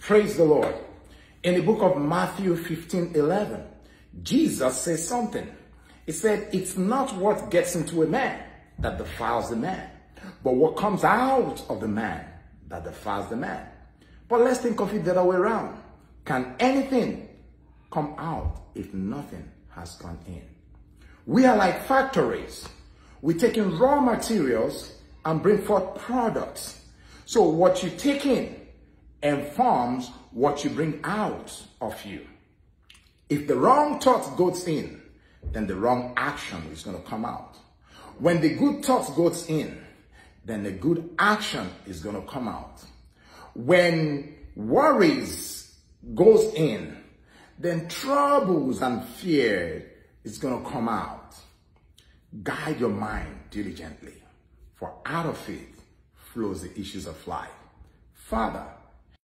Praise the Lord. In the book of Matthew 15:11, Jesus says something. He said, it's not what gets into a man that defiles the man, but what comes out of the man that defiles the man. But let's think of it the other way around. Can anything come out if nothing has gone in? We are like factories. We're taking raw materials and bring forth products. So what you take in informs what you bring out of you. If the wrong thought goes in, then the wrong action is going to come out. When the good thought goes in, then the good action is going to come out. When worries goes in, then troubles and fear is going to come out. Guide your mind diligently, for out of it flows the issues of life. Father,